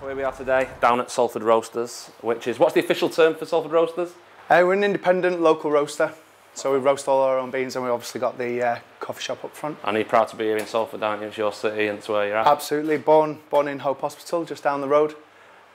So here we are today, down at Salford Roasters, which is, what's the official term for Salford Roasters? We're an independent local roaster, so we roast all our own beans, and we've obviously got the coffee shop up front. And you're proud to be here in Salford, aren't you? It's your city and it's where you're at. Absolutely, born in Hope Hospital, just down the road.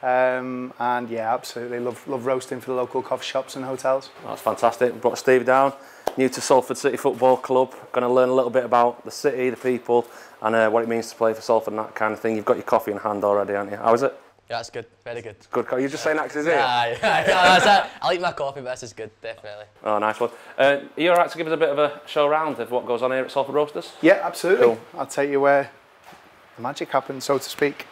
And yeah, absolutely love roasting for the local coffee shops and hotels. That's fantastic. We brought Steve down, new to Salford City Football Club, going to learn a little bit about the city, the people, and what it means to play for Salford and that kind of thing. You've got your coffee in hand already, haven't you? How is it? Yeah, that's good. Very good. Good. You're just saying that because it's here? Yeah, I'll eat my coffee, but this is good, definitely. Oh, nice one. Are you all right to give us a bit of a show round of what goes on here at Salford Roasters? Yeah, absolutely. Cool. I'll take you where the magic happens, so to speak.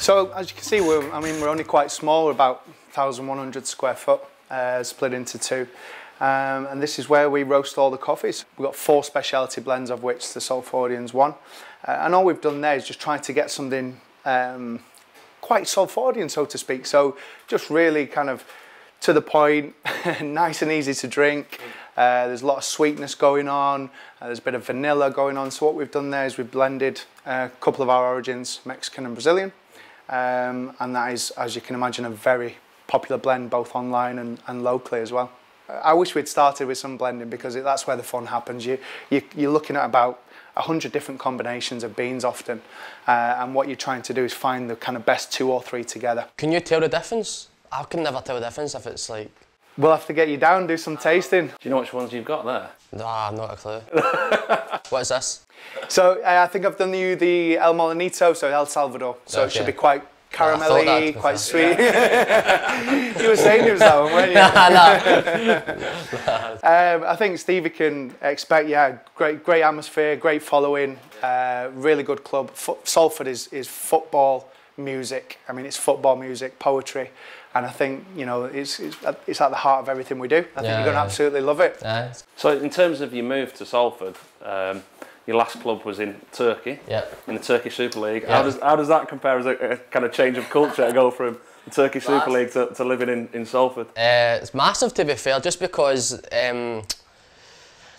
So as you can see, we're only quite small. We're about 1,100 square foot, split into two. And this is where we roast all the coffees. We've got four speciality blends, of which the Salfordian's one. And all we've done there is just try to get something quite Salfordian, so to speak. So just really kind of to the point, nice and easy to drink. There's a lot of sweetness going on, there's a bit of vanilla going on. So what we've done there is we've blended a couple of our origins, Mexican and Brazilian. And that is, as you can imagine, a very popular blend both online and locally as well. I wish we'd started with some blending because that's where the fun happens. You're looking at about 100 different combinations of beans often, and what you're trying to do is find the kind of best two or three together. Can you tell the difference? I can never tell the difference if it's like... We'll have to get you down, do some tasting. Do you know which ones you've got there? Nah, not a clue. What is this? So I think I've done you the El Molinito, so El Salvador. So okay. It should be quite caramelly, quite sweet. Yeah. You were saying it was that one, weren't you? Nah. I think Stevie can expect, yeah, great atmosphere, great following, really good club. Salford is football, music. I mean, it's football, music, poetry. And I think, you know, it's at the heart of everything we do. I think you're going to absolutely love it. Yeah. So in terms of your move to Salford, your last club was in Turkey, in the Turkish Super League. Yeah. How does that compare as a kind of change of culture to go from the Turkish Super League to living in Salford? It's massive, to be fair, just because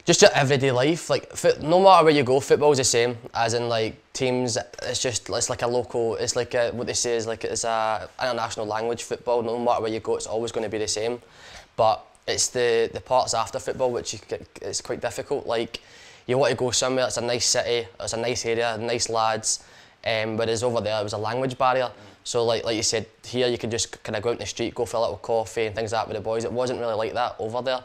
just your everyday life, like no matter where you go, football's the same. As in like teams, it's like a local. It's like a, what they say is like it's a international language. Football, no matter where you go, it's always going to be the same. But it's the parts after football which it's quite difficult. Like you want to go somewhere. It's a nice city. It's a nice area. Nice lads. Whereas over there, it was a language barrier. So like you said, here you can just kind of go out in the street, go for a little coffee and things like that with the boys. It wasn't really like that over there.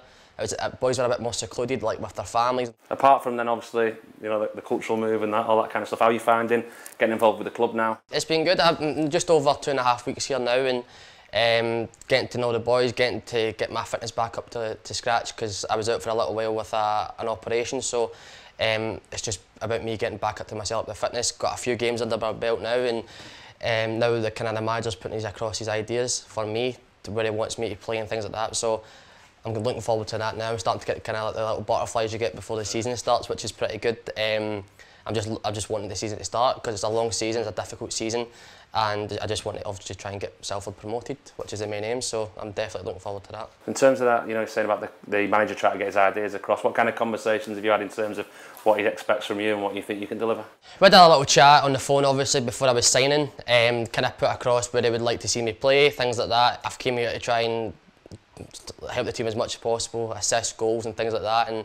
Boys were a bit more secluded, like with their families. Apart from then, obviously, you know, the cultural move and that, all that kind of stuff. How are you finding getting involved with the club now? It's been good. I'm just over 2.5 weeks here now, and getting to know the boys, getting to get my fitness back up to scratch because I was out for a little while with an operation. So it's just about me getting back up to myself, the fitness. Got a few games under my belt now, and now the kind of the manager's putting his across his ideas for me to where he wants me to play and things like that. So I'm looking forward to that now. I'm starting to get kind of like the little butterflies you get before the season starts, which is pretty good. I'm just wanting the season to start because it's a long season, it's a difficult season, and I just want to obviously try and get Salford promoted, which is the main aim. So I'm definitely looking forward to that. In terms of that, you know, saying about the manager trying to get his ideas across, what kind of conversations have you had in terms of what he expects from you and what you think you can deliver? We had a little chat on the phone, obviously, before I was signing. Kind of put across where they would like to see me play, things like that. I've came here to try and help the team as much as possible, assist goals and things like that, and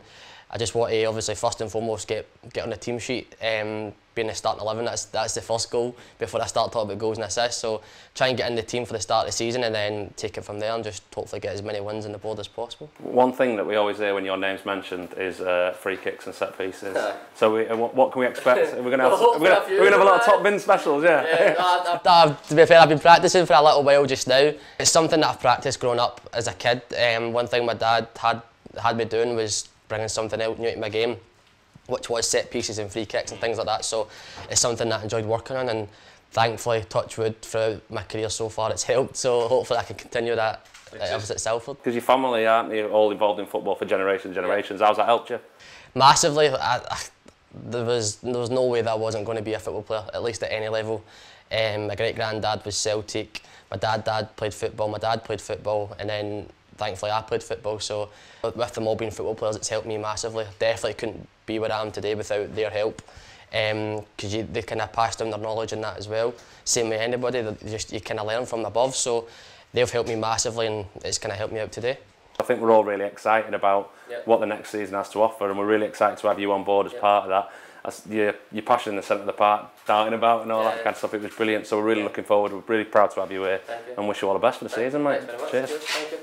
I just want to obviously first and foremost get on the team sheet, being the starting 11, that's the first goal before I start talking about goals and assists. So try and get in the team for the start of the season and then take it from there and just hopefully get as many wins on the board as possible. One thing that we always hear when your name's mentioned is free kicks and set pieces. So what can we expect? We're going to have a lot of top bin specials, to be fair, I've been practising for a little while just now. It's something that I've practised growing up as a kid. One thing my dad had me doing was bringing something out new to my game, which was set pieces and free kicks and things like that. So it's something that I enjoyed working on, and thankfully, touch wood, throughout my career so far, it's helped. So hopefully I can continue that at Salford. Because your family, aren't you, all involved in football for generations. Yeah. How's that helped you? Massively. There was no way that I wasn't going to be a football player, at least at any level. My great-granddad was Celtic. My dad played football. My dad played football. And then thankfully I played football, so with them all being football players, it's helped me massively. Definitely couldn't be where I am today without their help. because they kind of pass down their knowledge in that as well. Same with anybody, just, you kind of learn from above, so they've helped me massively and it's kind of helped me out today. I think we're all really excited about what the next season has to offer, and we're really excited to have you on board as part of that. As your passion in the centre of the park, darting about and all that kind of stuff, it was brilliant. So we're really looking forward, we're really proud to have you here, and wish you all the best for the season, mate. Cheers. Thank you.